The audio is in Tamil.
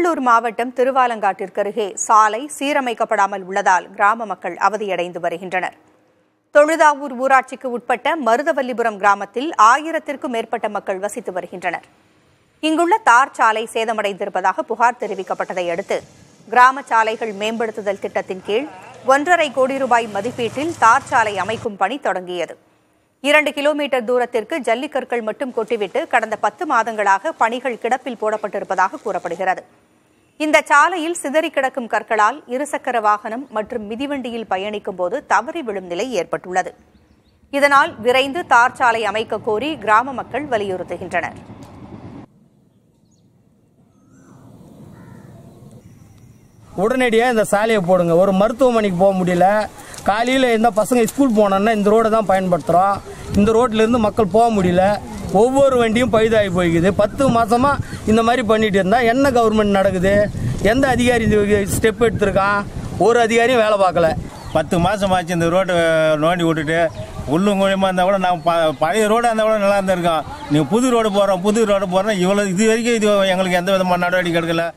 திருவள்ளூர் மாவட்டம் திருவாலங்காட்டிற்கு அருகே சாலை சீரமைக்கப்படாமல் உள்ளதால் கிராம மக்கள் அவதியடைந்து வருகின்றனர். தொழுதாவூர் ஊராட்சிக்கு உட்பட்ட மருதவல்லிபுரம் கிராமத்தில் 1000க்கும் மேற்பட்ட மக்கள் வசித்து வருகின்றனர். இங்குள்ள தார் சாலை சேதமடைந்திருப்பதாக புகார் தெரிவிக்கப்பட்டதை அடுத்து கிராம சாலைகள் மேம்படுத்துதல் திட்டத்தின் கீழ் 1,50,00,000 ரூபாய் மதிப்பீட்டில் தார் சாலை அமைக்கும் பணி தொடங்கியது. 2 கிலோமீட்டர் தூரத்திற்கு ஜல்லிக்கற்கள் மட்டும் கொட்டிவிட்டு கடந்த 10 மாதங்களாக பணிகள் கிடப்பில் போடப்பட்டிருப்பதாக கூறப்படுகிறது. இந்த சாலையில் சிதறி கிடக்கும் கற்களால் இருசக்கர வாகனம் மற்றும் மிதிவண்டியில் பயணிக்கும் போது தவறி விழும் நிலை ஏற்பட்டுள்ளது. இதனால் விரைந்து தார் சாலை அமைக்க கோரி கிராம மக்கள் வலியுறுத்துகின்றனர். உடனடியாக இந்த சாலையை போடுங்க. ஒரு மருத்துவமனைக்கு போக முடியல, காலையில் இந்த பசங்க ஸ்கூல் போனோன்னா இந்த ரோடை தான் பயன்படுத்துகிறோம். இந்த ரோட்டிலேருந்து மக்கள் போக முடியல, ஒவ்வொரு வண்டியும் பழுதாகி போய்க்குது. 10 மாதமாக இந்த மாதிரி பண்ணிகிட்டு இருந்தால் என்ன கவர்மெண்ட் நடக்குது? எந்த அதிகாரி இந்த ஸ்டெப் எடுத்துருக்கான்? ஒரு அதிகாரியும் வேலை பார்க்கல. 10 மாதம் ஆச்சு இந்த ரோட்டை நோண்டி விட்டுட்டு. உள்ளும் மூலியமாக இருந்தால் கூட நான் பழைய ரோடாக இருந்தால் கூட நல்லா இருந்திருக்கோம். நீங்கள் புது ரோடு போகிறோம் புது ரோடு போகிறோம் இவ்வளோ இது வரைக்கும் இது எங்களுக்கு எந்த விதமான நடவடிக்கை எடுக்கலை.